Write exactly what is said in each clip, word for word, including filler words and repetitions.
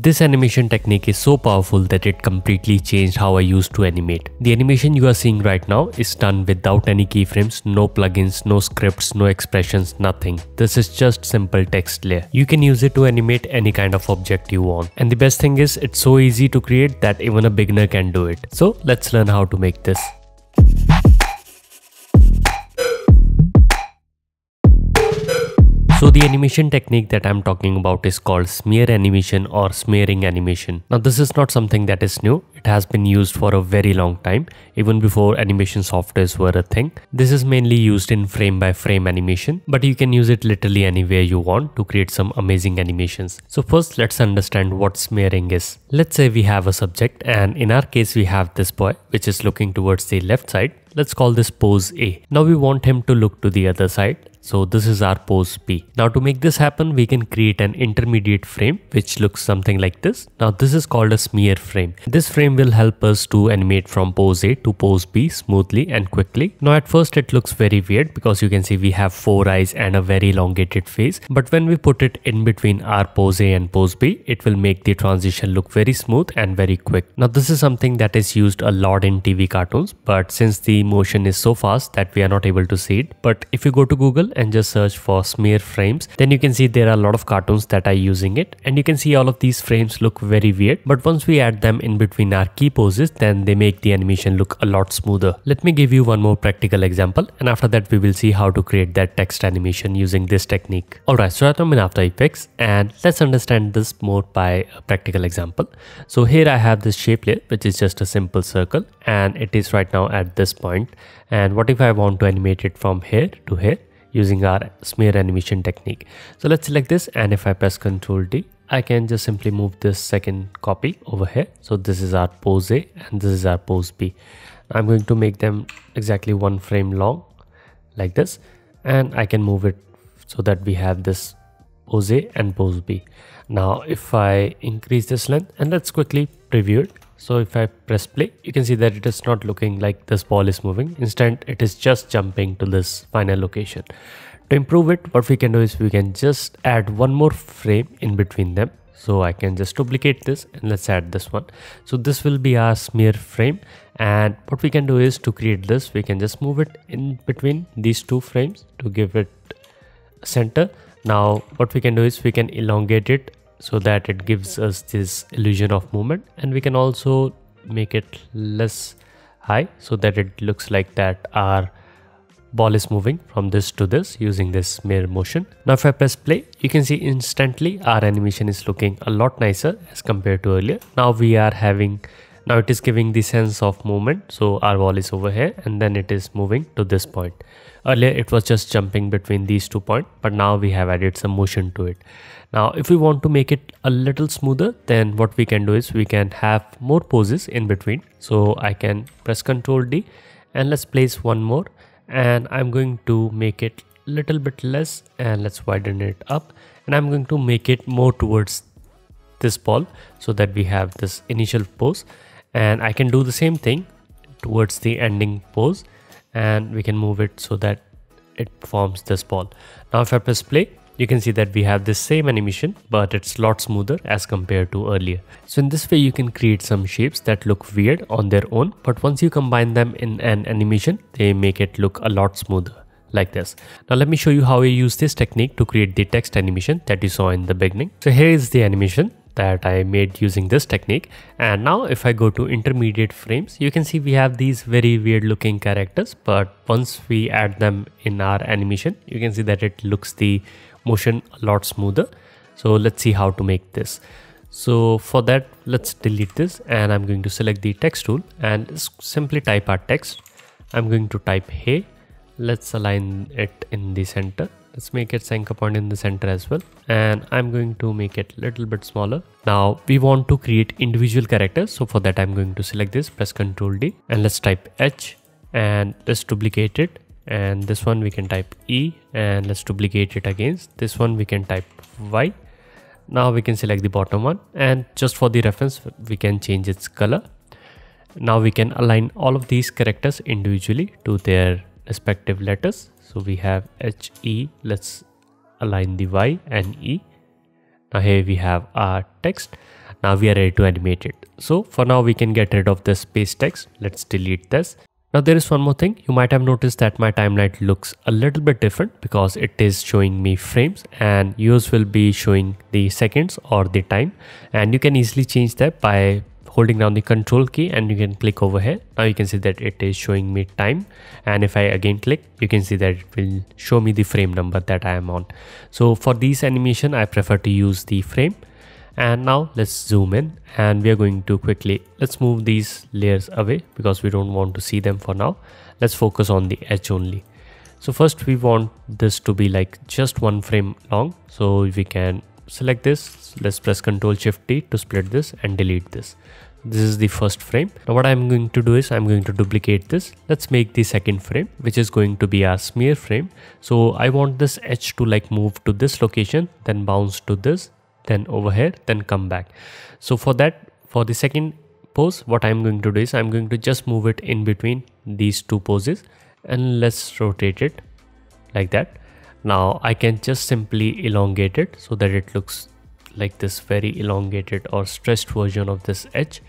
This animation technique is so powerful that it completely changed how I used to animate. The animation you are seeing right now is done without any keyframes, no plugins, no scripts, no expressions, nothing. This is just simple text layer. You can use it to animate any kind of object you want. And the best thing is it's so easy to create that even a beginner can do it. So let's learn how to make this. So the animation technique that I'm talking about is called smear animation or smearing animation. Now this is not something that is new. It has been used for a very long time, even before animation softwares were a thing. This is mainly used in frame by frame animation, but you can use it literally anywhere you want to create some amazing animations. So first let's understand what smearing is. Let's say we have a subject, and in our case we have this boy which is looking towards the left side. Let's call this pose A. Now we want him to look to the other side. So this is our pose B. Now to make this happen, we can create an intermediate frame which looks something like this. Now this is called a smear frame. This frame will help us to animate from pose A to pose B smoothly and quickly. Now at first it looks very weird because you can see we have four eyes and a very elongated face. But when we put it in between our pose A and pose B, it will make the transition look very smooth and very quick. Now this is something that is used a lot in T V cartoons, but since the motion is so fast that we are not able to see it. But if you go to Google and just search for smear frames, then you can see there are a lot of cartoons that are using it, and you can see all of these frames look very weird, but once we add them in between our key poses, then they make the animation look a lot smoother. Let me give you one more practical example, and after that we will see how to create that text animation using this technique. Alright, so I'm in After Effects, and let's understand this more by a practical example. So here I have this shape layer which is just a simple circle, and it is right now at this point. And what if I want to animate it from here to here using our smear animation technique? So let's select this, and if I press control D, I can just simply move this second copy over here. So this is our pose A and this is our pose B. I'm going to make them exactly one frame long like this, and I can move it so that we have this pose A and pose B. Now if I increase this length, and let's quickly preview it. So if I press play, you can see that it is not looking like this ball is moving. Instead, it is just jumping to this final location. To improve it, what we can do is we can just add one more frame in between them. So I can just duplicate this, and let's add this one. So this will be our smear frame. And what we can do is, to create this, we can just move it in between these two frames to give it center. Now what we can do is we can elongate it so that it gives us this illusion of movement, and we can also make it less high so that it looks like that our ball is moving from this to this using this smear motion. Now if I press play, you can see instantly our animation is looking a lot nicer as compared to earlier. Now we are having Now it is giving the sense of movement. So our ball is over here, and then it is moving to this point. Earlier it was just jumping between these two points, but now we have added some motion to it. Now if we want to make it a little smoother, then what we can do is we can have more poses in between. So I can press control D, and let's place one more, and I'm going to make it a little bit less, and let's widen it up, and I'm going to make it more towards this ball so that we have this initial pose. And I can do the same thing towards the ending pose, and we can move it so that it forms this ball. Now if I press play, you can see that we have this same animation, but it's a lot smoother as compared to earlier. So in this way you can create some shapes that look weird on their own, but once you combine them in an animation, they make it look a lot smoother like this. Now let me show you how I use this technique to create the text animation that you saw in the beginning. So here is the animation that I made using this technique, and now if I go to intermediate frames, you can see we have these very weird looking characters, but once we add them in our animation, you can see that it looks the motion a lot smoother. So let's see how to make this. So for that, let's delete this, and I'm going to select the text tool and simply type our text. I'm going to type hey. Let's align it in the center. Let's make its anchor point in the center as well, and I'm going to make it a little bit smaller. Now we want to create individual characters, so for that I'm going to select this, press control D, and let's type H, and let's duplicate it, and this one we can type E, and let's duplicate it against this one, we can type Y. Now we can select the bottom one, and just for the reference we can change its color. Now we can align all of these characters individually to their respective letters. So we have H, E, let's align the Y and E. Now here we have our text. Now we are ready to animate it. So for now we can get rid of this paste text. Let's delete this. Now there is one more thing. You might have noticed that my timeline looks a little bit different because it is showing me frames and yours will be showing the seconds or the time, and you can easily change that by holding down the control key and you can click over here. Now you can see that it is showing me time, and if I again click, you can see that it will show me the frame number that I am on. So for this animation I prefer to use the frame. And now let's zoom in, and we are going to quickly, let's move these layers away because we don't want to see them for now. Let's focus on the edge only. So first we want this to be like just one frame long, so we can select this. Let's press Ctrl Shift D to split this and delete this. This is the first frame. Now what I'm going to do is I'm going to duplicate this. Let's make the second frame, which is going to be our smear frame. So I want this edge to like move to this location, then bounce to this, then over here, then come back. So for that, for the second pose, what I'm going to do is I'm going to just move it in between these two poses, and let's rotate it like that. Now I can just simply elongate it so that it looks like this very elongated or stretched version of this edge.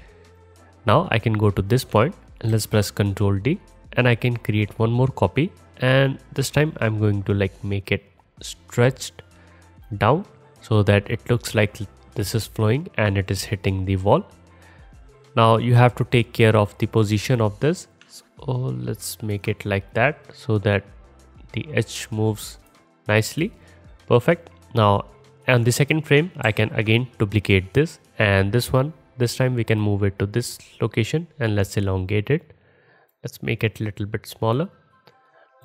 Now I can go to this point and let's press Ctrl D, and I can create one more copy, and this time I'm going to like make it stretched down so that it looks like this is flowing and it is hitting the wall. Now you have to take care of the position of this. So let's make it like that so that the edge moves nicely. Perfect. Now on the second frame I can again duplicate this, and this one, this time we can move it to this location and let's elongate it. Let's make it a little bit smaller.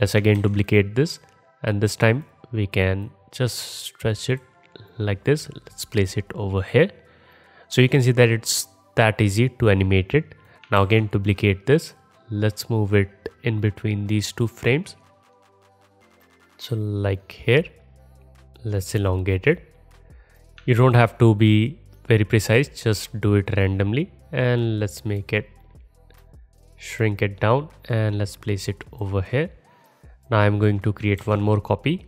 Let's again duplicate this, and this time we can just stretch it like this. Let's place it over here. So you can see that it's that easy to animate it. Now again duplicate this. Let's move it in between these two frames. So like here, let's elongate it. You don't have to be very precise, just do it randomly, and let's make it, shrink it down, and let's place it over here. Now I'm going to create one more copy,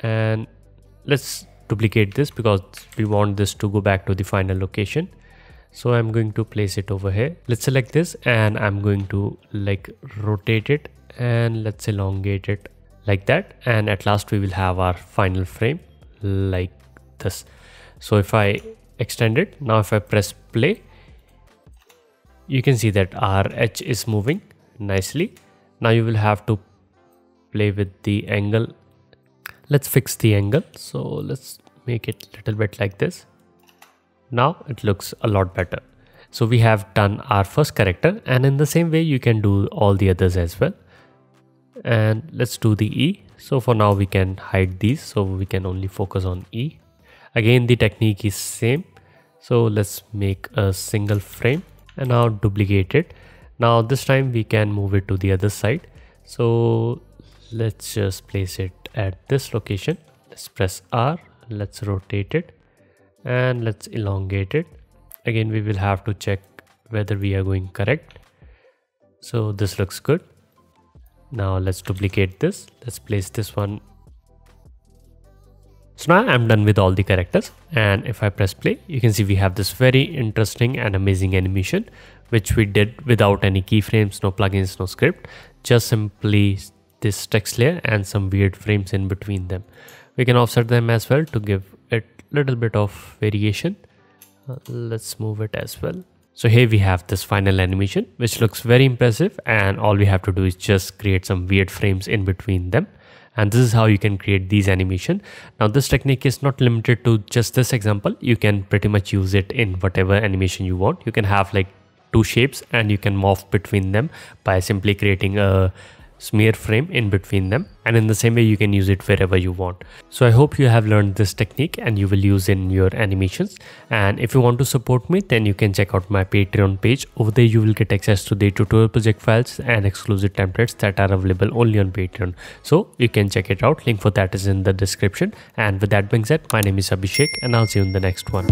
and let's duplicate this because we want this to go back to the final location. So I'm going to place it over here. Let's select this, and I'm going to like rotate it and let's elongate it like that, and at last we will have our final frame like this. So if I extend it, now if I press play, you can see that our edge is moving nicely. Now you will have to play with the angle. Let's fix the angle, so let's make it a little bit like this. Now it looks a lot better. So we have done our first character, and in the same way you can do all the others as well. And let's do the E. So for now we can hide these, so we can only focus on E. Again the technique is same, so let's make a single frame and now duplicate it. Now this time we can move it to the other side, so let's just place it at this location. Let's press R, let's rotate it and let's elongate it. Again we will have to check whether we are going correct. So this looks good. Now let's duplicate this. Let's place this one. So now I'm done with all the characters, and if I press play, you can see we have this very interesting and amazing animation which we did without any keyframes, no plugins, no script, just simply this text layer and some weird frames in between them. We can offset them as well to give it a little bit of variation. Uh, let's move it as well. So here we have this final animation which looks very impressive, and all we have to do is just create some weird frames in between them. And this is how you can create these animation. Now this technique is not limited to just this example. You can pretty much use it in whatever animation you want. You can have like two shapes and you can morph between them by simply creating a smear frame in between them, and in the same way you can use it wherever you want. So I hope you have learned this technique and you will use in your animations. And if you want to support me, then you can check out my Patreon page. Over there you will get access to the tutorial project files and exclusive templates that are available only on Patreon, so you can check it out. Link for that is in the description. And with that being said, my name is Abhishek, and I'll see you in the next one.